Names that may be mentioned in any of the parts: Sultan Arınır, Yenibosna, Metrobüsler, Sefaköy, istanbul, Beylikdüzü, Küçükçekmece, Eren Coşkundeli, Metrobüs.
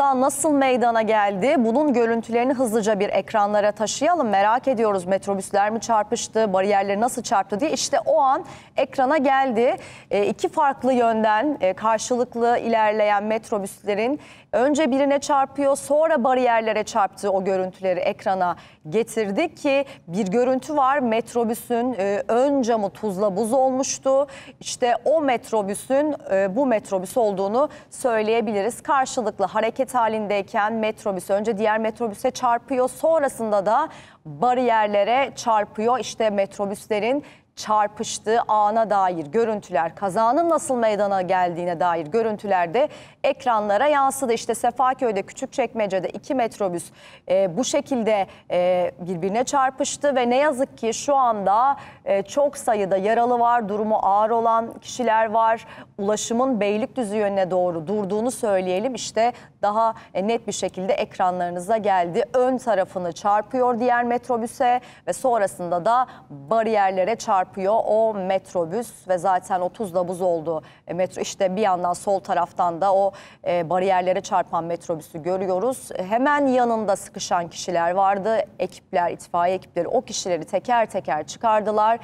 Nasıl meydana geldi? Bunun görüntülerini hızlıca bir ekranlara taşıyalım. Merak ediyoruz, metrobüsler mi çarpıştı, bariyerleri nasıl çarptı diye. İşte o an ekrana geldi. İki farklı yönden karşılıklı ilerleyen metrobüslerin önce birine çarpıyor, sonra bariyerlere çarptığı o görüntüleri ekrana getirdi ki bir görüntü var. Metrobüsün ön camı tuzla buz olmuştu. İşte o metrobüsün bu metrobüs olduğunu söyleyebiliriz. Karşılıklı hareket halindeyken metrobüs önce diğer metrobüse çarpıyor, sonrasında da bariyerlere çarpıyor. İşte metrobüslerin çarpıştığı ana dair görüntüler, kazanın nasıl meydana geldiğine dair görüntüler de ekranlara yansıdı. İşte Sefaköy'de, Küçükçekmece'de iki metrobüs bu şekilde birbirine çarpıştı ve ne yazık ki şu anda çok sayıda yaralı var, durumu ağır olan kişiler var. Ulaşımın Beylikdüzü yönüne doğru durduğunu söyleyelim. İşte daha net bir şekilde ekranlarınıza geldi. Ön tarafını çarpıyor diğer metrobüse ve sonrasında da bariyerlere çarpıyor. O metrobüs ve zaten o tuzla buz oldu. İşte bir yandan sol taraftan da o bariyerlere çarpan metrobüsü görüyoruz. Hemen yanında sıkışan kişiler vardı. Ekipler, itfaiye ekipleri o kişileri teker teker çıkardılar.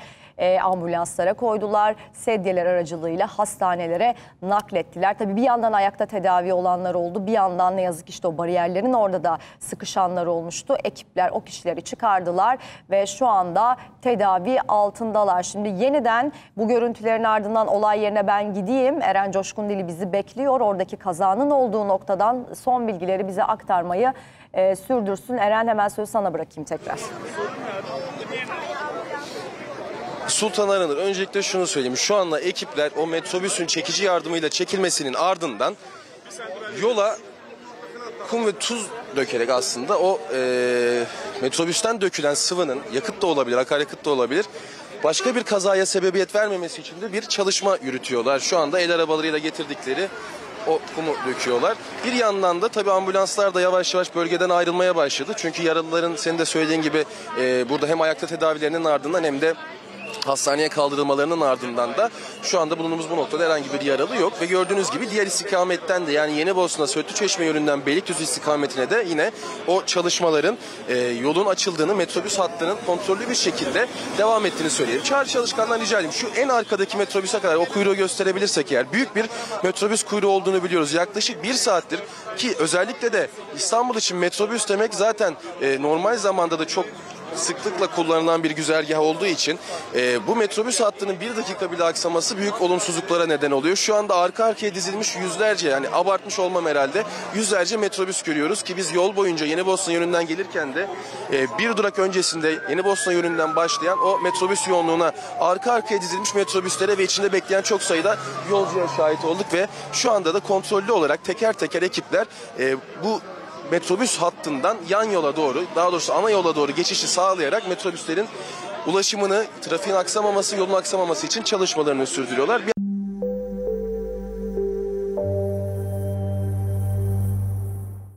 Ambulanslara koydular. Sedyeler aracılığıyla hastanelere naklettiler. Tabii bir yandan ayakta tedavi olanlar oldu. Bir yandan ne yazık ki işte o bariyerlerin orada da sıkışanlar olmuştu. Ekipler o kişileri çıkardılar ve şu anda tedavi altında. Şimdi yeniden bu görüntülerin ardından olay yerine ben gideyim. Eren Coşkundeli bizi bekliyor. Oradaki kazanın olduğu noktadan son bilgileri bize aktarmayı sürdürsün. Eren, hemen sözü sana bırakayım tekrar. Sultan Arınır, öncelikle şunu söyleyeyim. Şu anda ekipler o metrobüsün çekici yardımıyla çekilmesinin ardından yola kum ve tuz dökerek aslında o metrobüsten dökülen sıvının, yakıt da olabilir, akaryakıt da olabilir, başka bir kazaya sebebiyet vermemesi için de bir çalışma yürütüyorlar. Şu anda el arabalarıyla getirdikleri o kumu döküyorlar. Bir yandan da tabii ambulanslar da yavaş yavaş bölgeden ayrılmaya başladı. Çünkü yaralıların senin de söylediğin gibi burada hem ayakta tedavilerinin ardından hem de hastaneye kaldırılmalarının ardından da şu anda bulunduğumuz bu noktada herhangi bir yaralı yok. Ve gördüğünüz gibi diğer istikametten de, yani Yenibosna, Söğütlüçeşme yönünden Beylikdüzü istikametine de yine o çalışmaların yolun açıldığını, metrobüs hattının kontrollü bir şekilde devam ettiğini söyleyelim. Çağrı çalışkanlar, rica edeyim şu en arkadaki metrobüse kadar o kuyruğu gösterebilirsek eğer, büyük bir metrobüs kuyruğu olduğunu biliyoruz. Yaklaşık bir saattir ki özellikle de İstanbul için metrobüs demek zaten normal zamanda da çok sıklıkla kullanılan bir güzergah olduğu için bu metrobüs hattının bir dakika bile aksaması büyük olumsuzluklara neden oluyor. Şu anda arka arkaya dizilmiş yüzlerce, yani abartmış olmam herhalde, yüzlerce metrobüs görüyoruz ki biz yol boyunca Yenibosna yönünden gelirken de bir durak öncesinde Yenibosna yönünden başlayan o metrobüs yoğunluğuna, arka arkaya dizilmiş metrobüslere ve içinde bekleyen çok sayıda yolcuya şahit olduk ve şu anda da kontrollü olarak teker teker ekipler bu metrobüs hattından yan yola doğru, daha doğrusu ana yola doğru geçişi sağlayarak metrobüslerin ulaşımını, trafiğin aksamaması, yolun aksamaması için çalışmalarını sürdürüyorlar.